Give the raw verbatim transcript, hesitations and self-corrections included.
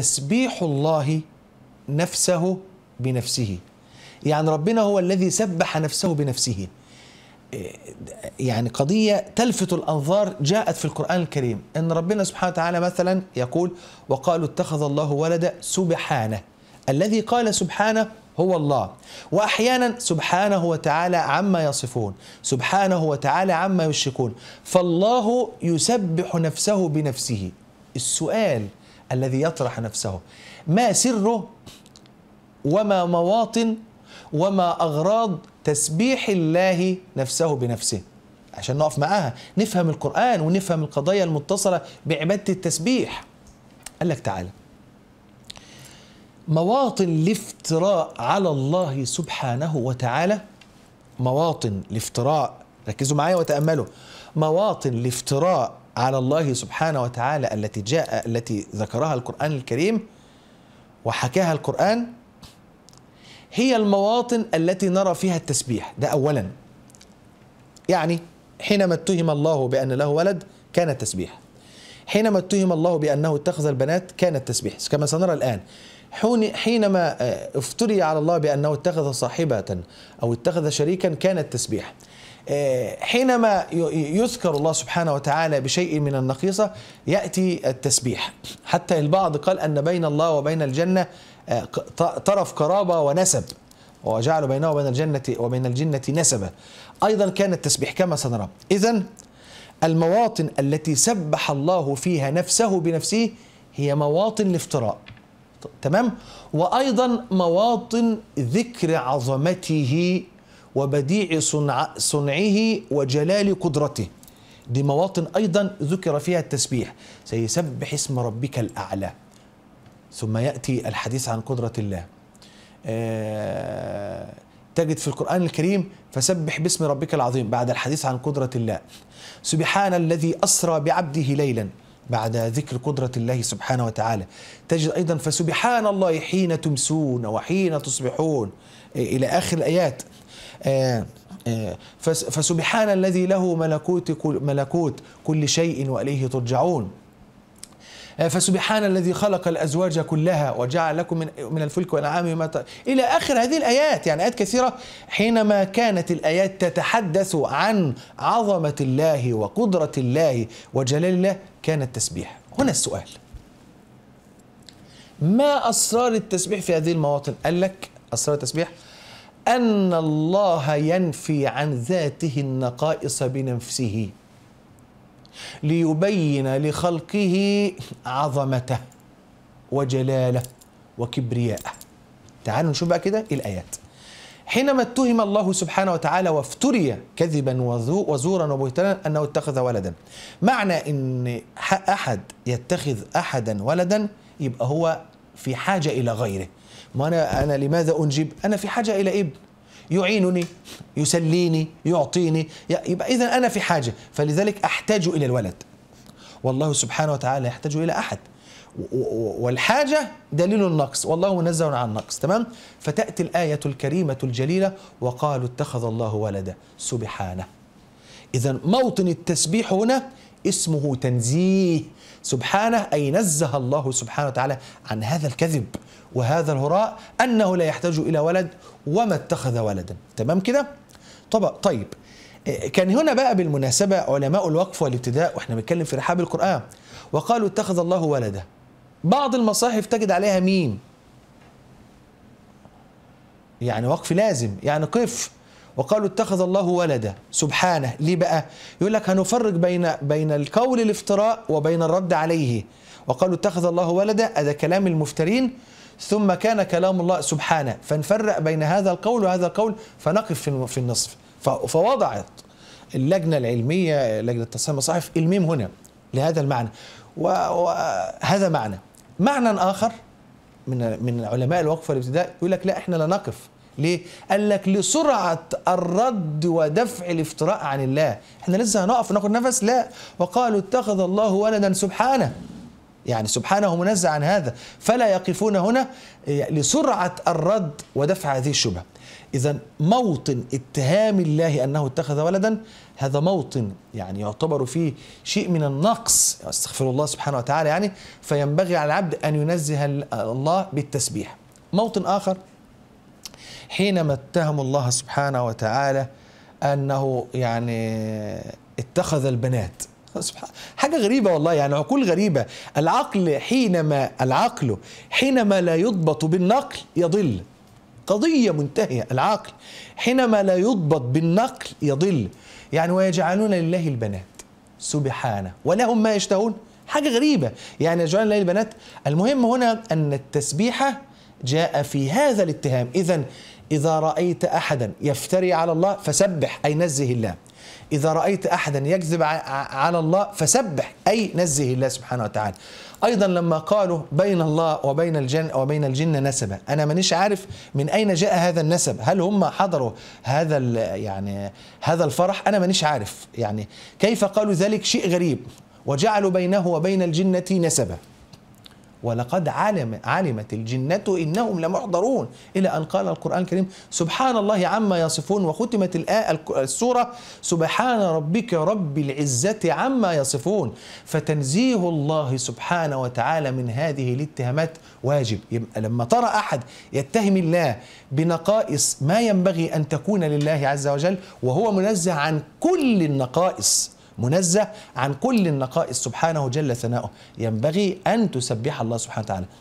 تسبيح الله نفسه بنفسه، يعني ربنا هو الذي سبح نفسه بنفسه. يعني قضية تلفت الأنظار جاءت في القرآن الكريم، أن ربنا سبحانه وتعالى مثلا يقول: وقالوا اتخذ الله ولدا سبحانه. الذي قال سبحانه هو الله. وأحيانا سبحانه وتعالى عما يصفون، سبحانه وتعالى عما يشركون، فالله يسبح نفسه بنفسه. السؤال الذي يطرح نفسه: ما سره وما مواطن وما أغراض تسبيح الله نفسه بنفسه؟ عشان نقف معاها نفهم القرآن ونفهم القضايا المتصلة بعبادة التسبيح. قال لك تعالى: مواطن الافتراء على الله سبحانه وتعالى، مواطن الافتراء، ركزوا معايا وتأملوا، مواطن الافتراء على الله سبحانه وتعالى التي جاء التي ذكرها القرآن الكريم وحكاها القرآن هي المواطن التي نرى فيها التسبيح. ده أولا، يعني حينما اتهم الله بأن له ولد كان التسبيح، حينما اتهم الله بأنه اتخذ البنات كان التسبيح كما سنرى الآن، حينما افتري على الله بأنه اتخذ صاحبة أو اتخذ شريكا كان التسبيح، حينما يذكر الله سبحانه وتعالى بشيء من النقيصة يأتي التسبيح. حتى البعض قال أن بين الله وبين الجنة طرف قرابة ونسب، وجعلوا بينه وبين الجنة وبين الجنة نسبا، أيضا كان التسبيح كما سنرى. إذن المواطن التي سبح الله فيها نفسه بنفسه هي مواطن الافتراء، تمام، وأيضا مواطن ذكر عظمته وبديع صنعه وجلال قدرته. دي مواطن أيضا ذكر فيها التسبيح، سيسبح اسم ربك الأعلى، ثم يأتي الحديث عن قدرة الله. أه تجد في القرآن الكريم: فسبح باسم ربك العظيم، بعد الحديث عن قدرة الله. سبحان الذي أسرى بعبده ليلا، بعد ذكر قدرة الله سبحانه وتعالى. تجد أيضا: فسبحان الله حين تمسون وحين تصبحون، إلى آخر الآيات. آه آه فسبحان الذي له ملكوت كل, ملكوت كل شيء وإليه ترجعون. آه فسبحان الذي خلق الأزواج كلها وجعل لكم من, من الفلك والأنعام ما، إلى آخر هذه الآيات. يعني آيات كثيرة حينما كانت الآيات تتحدث عن عظمة الله وقدرة الله وجلال الله كان التسبيح. هنا السؤال: ما أسرار التسبيح في هذه المواطن؟ قال لك أسرار التسبيح: أن الله ينفي عن ذاته النقائص بنفسه ليبين لخلقه عظمته وجلاله وكبرياءه. تعالوا نشوف بقى كده الآيات. حينما اتهم الله سبحانه وتعالى وافتري كذبا وزورا وبهتانا أنه اتخذ ولدا، معنى أن أحد يتخذ أحدا ولدا يبقى هو في حاجة إلى غيره. ما أنا, أنا لماذا أنجب؟ أنا في حاجة إلى ابن يعينني يسليني يعطيني، يبقى إذن أنا في حاجة، فلذلك أحتاج إلى الولد. والله سبحانه وتعالى يحتاج إلى أحد، والحاجة دليل النقص، والله منزه عن النقص، تمام. فتأتي الآية الكريمة الجليلة: وقالوا اتخذ الله ولدا سبحانه. إذن موطن التسبيح هنا اسمه تنزيه، سبحانه أي نزه الله سبحانه وتعالى عن هذا الكذب وهذا الهراء، أنه لا يحتاج إلى ولد وما اتخذ ولدا، تمام كده؟ طيب، كان هنا بقى بالمناسبة علماء الوقف والابتداء وإحنا بنتكلم في رحاب القرآن، وقالوا اتخذ الله ولدا، بعض المصاحف تجد عليها ميم، يعني وقف لازم، يعني قف. وقالوا اتخذ الله ولدا سبحانه، ليه بقى؟ يقول لك هنفرق بين بين القول الافتراء وبين الرد عليه. وقالوا اتخذ الله ولدا، هذا كلام المفترين، ثم كان كلام الله سبحانه، فنفرق بين هذا القول وهذا القول فنقف في النصف. فوضعت اللجنة العلمية لجنة تصحيح المصاحف الميم هنا لهذا المعنى، وهذا معنى. معنى آخر من من علماء الوقف والابتداء يقول لك لا، احنا لا نقف. ليه؟ قال لك لسرعة الرد ودفع الافتراء عن الله، احنا لسه هنقف وناخد نفس؟ لا. وقالوا اتخذ الله ولدا سبحانه، يعني سبحانه منزه عن هذا، فلا يقفون هنا لسرعة الرد ودفع هذه الشبهة. إذن موطن اتهام الله أنه اتخذ ولدا هذا موطن يعني يعتبر فيه شيء من النقص، استغفر الله سبحانه وتعالى يعني، فينبغي على العبد أن ينزه الله بالتسبيح. موطن آخر حينما اتهموا الله سبحانه وتعالى أنه يعني اتخذ البنات، حاجة غريبة والله، يعني عقول غريبة. العقل حينما العقل حينما لا يضبط بالنقل يضل، قضية منتهية. العقل حينما لا يضبط بالنقل يضل، يعني ويجعلون لله البنات سبحانه ولهم ما يشتهون، حاجة غريبة يعني يجعلون لله البنات. المهم هنا أن التسبيحة جاء في هذا الاتهام. إذن إذا رأيت أحدا يفتري على الله فسبح أي نزه الله، إذا رأيت أحدا يكذب على الله فسبح أي نزه الله سبحانه وتعالى. أيضا لما قالوا بين الله وبين الجن وبين الجن نسبة، أنا مانيش عارف من أين جاء هذا النسب، هل هم حضروا هذا يعني هذا الفرح؟ أنا مانيش عارف يعني كيف قالوا ذلك، شيء غريب. وجعلوا بينه وبين الجنة نسبة، ولقد علم علمت الجنة إنهم لمحضرون، إلى أن قال القرآن الكريم سبحان الله عما يصفون، وختمت السورة سبحان ربك رب العزة عما يصفون. فتنزيه الله سبحانه وتعالى من هذه الاتهامات واجب. يبقى لما ترى أحد يتهم الله بنقائص ما ينبغي أن تكون لله عز وجل، وهو منزه عن كل النقائص، منزه عن كل النقائص سبحانه جل ثناؤه، ينبغي أن تسبح الله سبحانه وتعالى.